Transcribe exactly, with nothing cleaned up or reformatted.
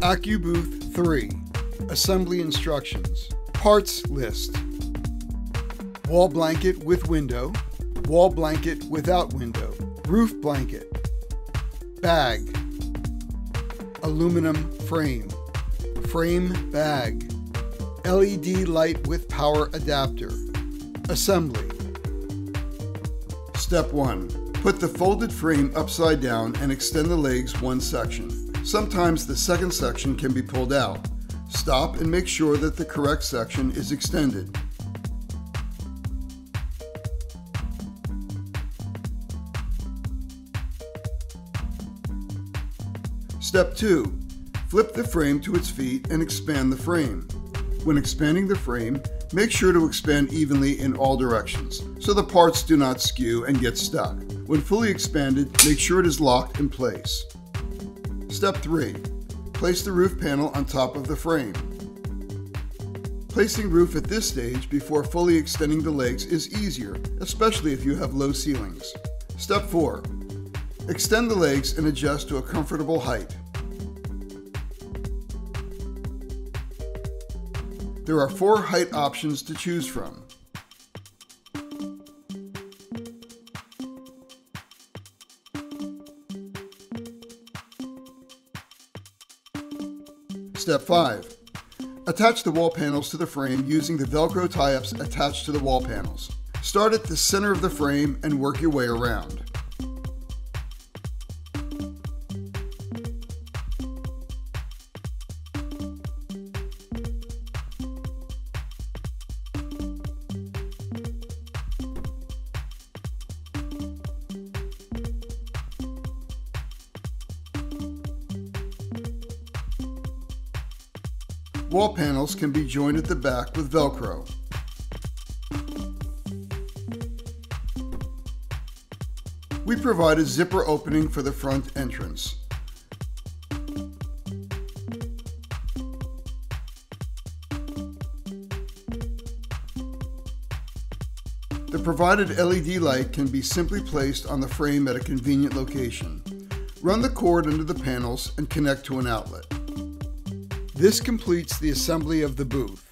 AccuBooth three, assembly instructions, parts list, wall blanket with window, wall blanket without window, roof blanket, bag, aluminum frame, frame bag, L E D light with power adapter, assembly. Step one. Put the folded frame upside down and extend the legs one section. Sometimes the second section can be pulled out. Stop and make sure that the correct section is extended. Step two. Flip the frame to its feet and expand the frame. When expanding the frame, make sure to expand evenly in all directions so the parts do not skew and get stuck. When fully expanded, make sure it is locked in place. Step three. Place the roof panel on top of the frame. Placing roof at this stage before fully extending the legs is easier, especially if you have low ceilings. Step four. Extend the legs and adjust to a comfortable height. There are four height options to choose from. Step five. Attach the wall panels to the frame using the Velcro tie-ups attached to the wall panels. Start at the center of the frame and work your way around. Wall panels can be joined at the back with Velcro. We provide a zipper opening for the front entrance. The provided L E D light can be simply placed on the frame at a convenient location. Run the cord under the panels and connect to an outlet. This completes the assembly of the booth.